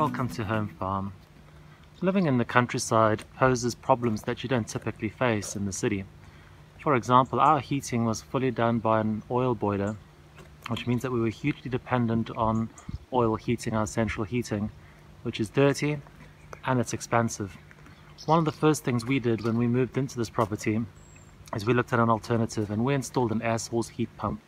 Welcome to Home Farm. Living in the countryside poses problems that you don't typically face in the city. For example, our heating was fully done by an oil boiler, which means that we were hugely dependent on oil heating, our central heating, which is dirty and it's expensive. One of the first things we did when we moved into this property is we looked at an alternative, and we installed an air source heat pump.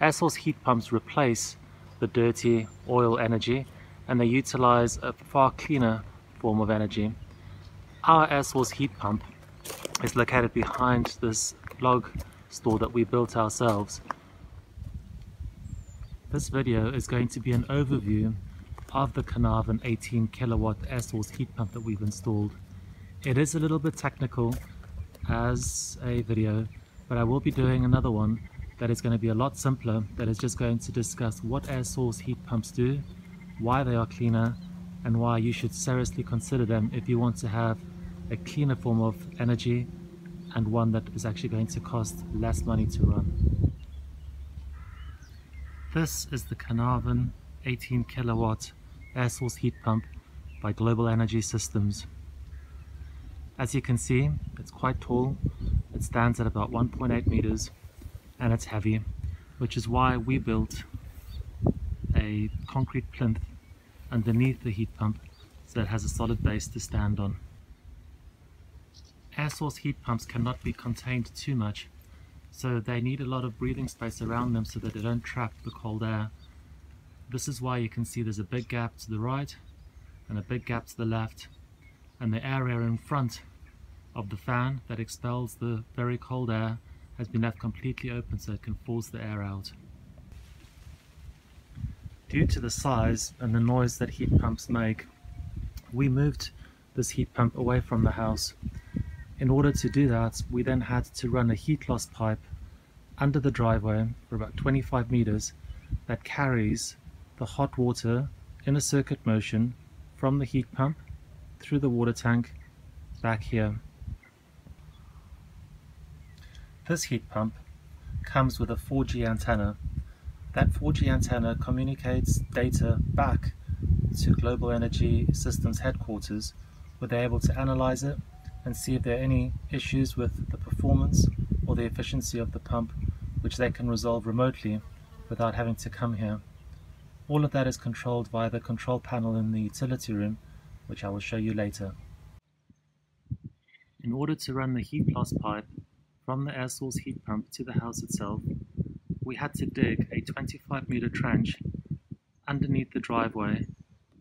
Air source heat pumps replace the dirty oil energy, and they utilize a far cleaner form of energy. Our air source heat pump is located behind this log store that we built ourselves. This video is going to be an overview of the Caernarfon 18 kilowatt air source heat pump that we've installed. It is a little bit technical as a video, but I will be doing another one that is going to be a lot simpler, that is just going to discuss what air source heat pumps do, why they are cleaner, and why you should seriously consider them if you want to have a cleaner form of energy and one that is actually going to cost less money to run. This is the Caernarfon 18 kilowatt air source heat pump by Global Energy Systems. As you can see, it's quite tall. It stands at about 1.8 meters and it's heavy, which is why we built a concrete plinth underneath the heat pump so it has a solid base to stand on. Air source heat pumps cannot be contained too much, so they need a lot of breathing space around them so that they don't trap the cold air. This is why you can see there's a big gap to the right and a big gap to the left, and the area in front of the fan that expels the very cold air has been left completely open so it can force the air out. Due to the size and the noise that heat pumps make, we moved this heat pump away from the house. In order to do that, we then had to run a heat loss pipe under the driveway for about 25 meters that carries the hot water in a circuit motion from the heat pump through the water tank back here. This heat pump comes with a 4G antenna. That 4G antenna communicates data back to Global Energy Systems headquarters, where they're able to analyze it and see if there are any issues with the performance or the efficiency of the pump, which they can resolve remotely without having to come here. All of that is controlled via the control panel in the utility room, which I will show you later. In order to run the heat loss pipe from the air source heat pump to the house itself, we had to dig a 25 meter trench underneath the driveway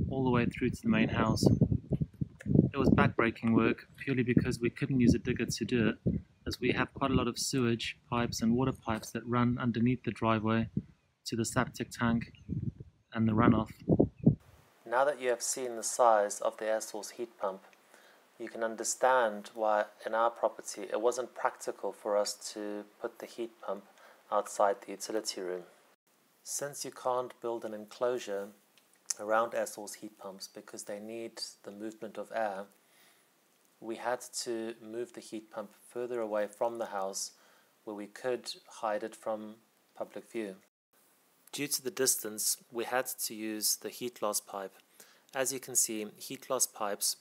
all the way through to the main house. It was backbreaking work purely because we couldn't use a digger to do it, as we have quite a lot of sewage pipes and water pipes that run underneath the driveway to the septic tank and the runoff. Now that you have seen the size of the air source heat pump, you can understand why in our property it wasn't practical for us to put the heat pump outside the utility room. Since you can't build an enclosure around air source heat pumps because they need the movement of air, we had to move the heat pump further away from the house where we could hide it from public view. Due to the distance, we had to use the heat loss pipe. As you can see, heat loss pipes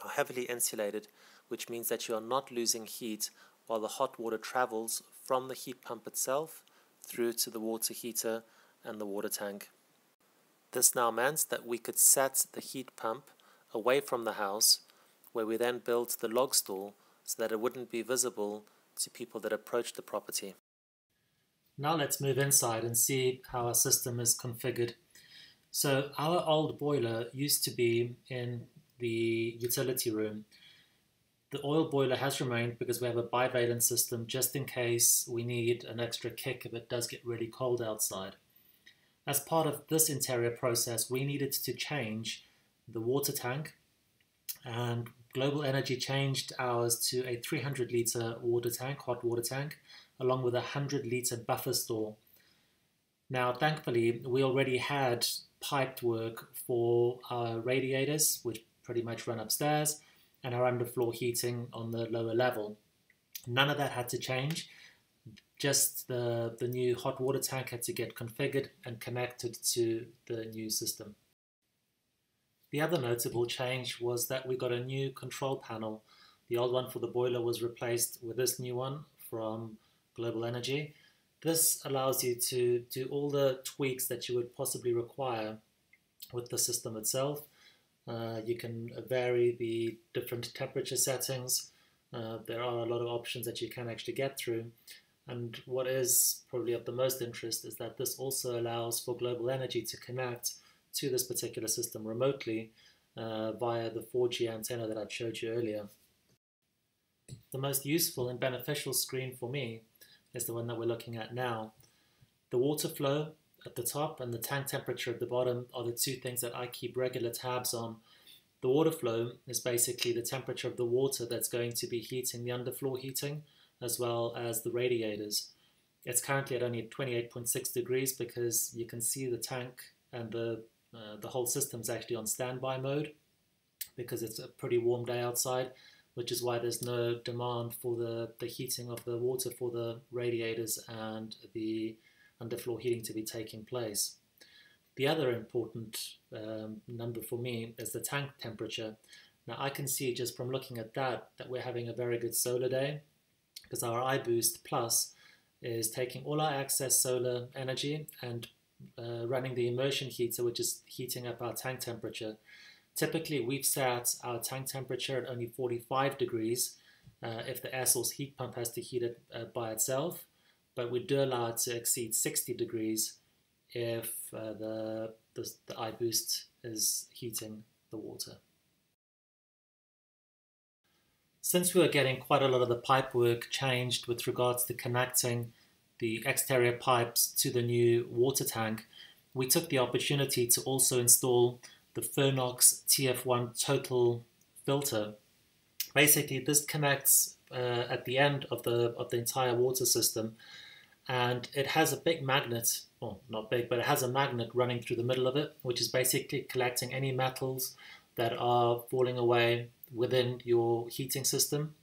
are heavily insulated, which means that you are not losing heat while the hot water travels from the heat pump itself through to the water heater and the water tank. This now meant that we could set the heat pump away from the house, where we then built the log store so that it wouldn't be visible to people that approached the property. Now let's move inside and see how our system is configured. So our old boiler used to be in the utility room. The oil boiler has remained because we have a bivalent system just in case we need an extra kick if it does get really cold outside. As part of this interior process, we needed to change the water tank, and Global Energy changed ours to a 300 litre water tank, hot water tank, along with a 100 litre buffer store. Now, thankfully, we already had piped work for our radiators, which pretty much run upstairs, and our underfloor heating on the lower level. None of that had to change, just the new hot water tank had to get configured and connected to the new system. The other noticeable change was that we got a new control panel. The old one for the boiler was replaced with this new one from Global Energy. This allows you to do all the tweaks that you would possibly require with the system itself. You can vary the different temperature settings. There are a lot of options that you can actually get through. And what is probably of the most interest is that this also allows for Global Energy to connect to this particular system remotely via the 4G antenna that I showed you earlier. The most useful and beneficial screen for me is the one that we're looking at now. The water flow at the top and the tank temperature at the bottom are the two things that I keep regular tabs on. The water flow is basically the temperature of the water that's going to be heating the underfloor heating, as well as the radiators. It's currently at only 28.6 degrees because you can see the tank and the whole system's actually on standby mode because it's a pretty warm day outside, which is why there's no demand for the heating of the water for the radiators and the underfloor heating to be taking place. The other important number for me is the tank temperature. Now I can see just from looking at that we're having a very good solar day, because our iBoost Plus is taking all our excess solar energy and running the immersion heater, which is heating up our tank temperature. Typically, we've set our tank temperature at only 45 degrees if the air source heat pump has to heat it by itself, but we do allow it to exceed 60 degrees if the iBoost is heating the water. Since we were getting quite a lot of the pipe work changed with regards to connecting the exterior pipes to the new water tank, we took the opportunity to also install the Fernox TF1 Total filter. Basically, this connects at the end of the entire water system, and it has a big magnet, well, not big, but it has a magnet running through the middle of it, which is basically collecting any metals that are falling away within your heating system.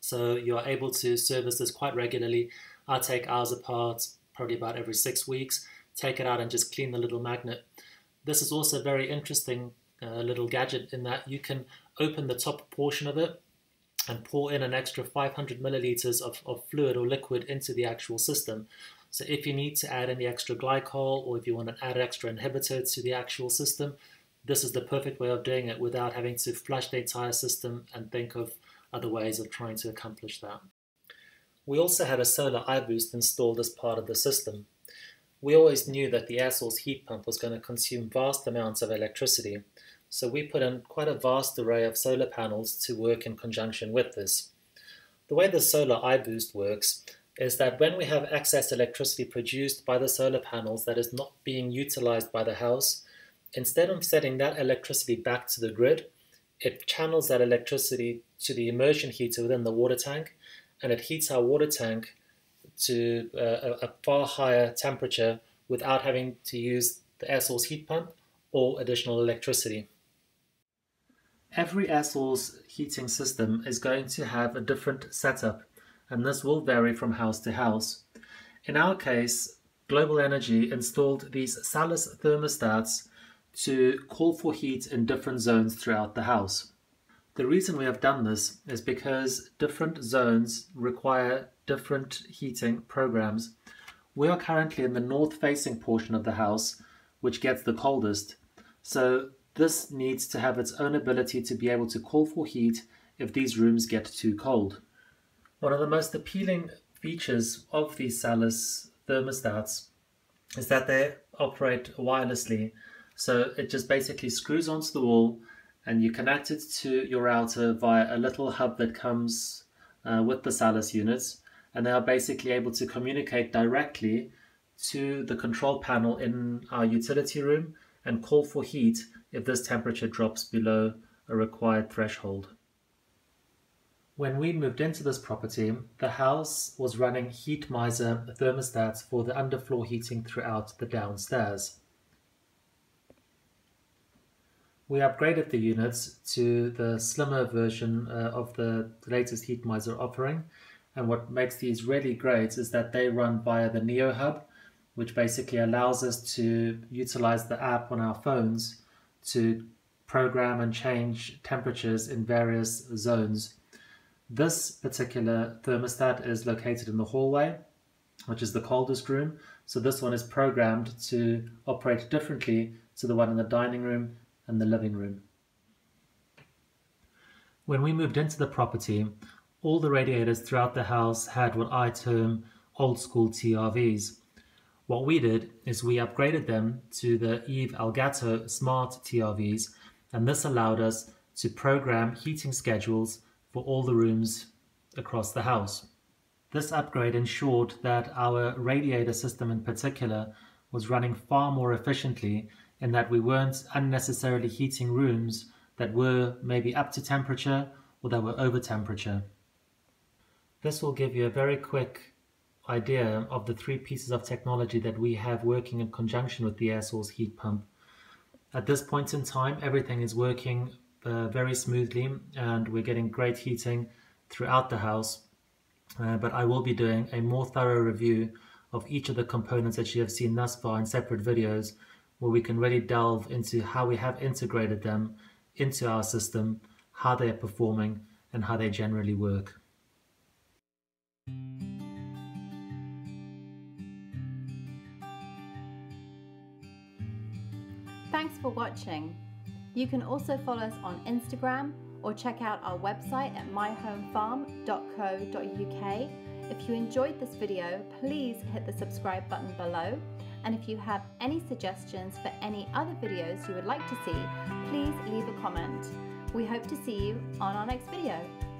So you're able to service this quite regularly. I take ours apart probably about every 6 weeks, take it out and just clean the little magnet. This is also a very interesting little gadget in that you can open the top portion of it and pour in an extra 500 milliliters of fluid or liquid into the actual system. So if you need to add any extra glycol, or if you want to add extra inhibitor to the actual system, this is the perfect way of doing it without having to flush the entire system and think of other ways of trying to accomplish that. We also had a solar iBoost installed as part of the system. We always knew that the air source heat pump was going to consume vast amounts of electricity, so we put in quite a vast array of solar panels to work in conjunction with this. The way the solar iBoost works is that when we have excess electricity produced by the solar panels that is not being utilized by the house, instead of sending that electricity back to the grid, it channels that electricity to the immersion heater within the water tank, and it heats our water tank to a far higher temperature without having to use the air source heat pump or additional electricity. Every air source heating system is going to have a different setup, and this will vary from house to house. In our case, Global Energy installed these Salus thermostats to call for heat in different zones throughout the house. The reason we have done this is because different zones require different heating programs. We are currently in the north-facing portion of the house, which gets the coldest, so this needs to have its own ability to be able to call for heat if these rooms get too cold. One of the most appealing features of these Salus thermostats is that they operate wirelessly. So it just basically screws onto the wall and you connect it to your router via a little hub that comes with the Salus units, and they are basically able to communicate directly to the control panel in our utility room and call for heat if this temperature drops below a required threshold. When we moved into this property, the house was running Heatmiser thermostats for the underfloor heating throughout the downstairs. We upgraded the units to the slimmer version of the latest Heatmiser offering, and what makes these really great is that they run via the NeoHub, which basically allows us to utilize the app on our phones to program and change temperatures in various zones. This particular thermostat is located in the hallway, which is the coldest room. So this one is programmed to operate differently to the one in the dining room and the living room. When we moved into the property, all the radiators throughout the house had what I term old school TRVs. What we did is we upgraded them to the Eve Elgato smart TRVs, and this allowed us to program heating schedules for all the rooms across the house. This upgrade ensured that our radiator system in particular was running far more efficiently, in that we weren't unnecessarily heating rooms that were maybe up to temperature or that were over temperature. This will give you a very quick idea of the three pieces of technology that we have working in conjunction with the air source heat pump. At this point in time, everything is working very smoothly and we're getting great heating throughout the house. But I will be doing a more thorough review of each of the components that you have seen thus far in separate videos, where we can really delve into how we have integrated them into our system, how they are performing, and how they generally work. Thanks for watching. You can also follow us on Instagram or check out our website at myhomefarm.co.uk. If you enjoyed this video, please hit the subscribe button below. And if you have any suggestions for any other videos you would like to see, please leave a comment. We hope to see you on our next video.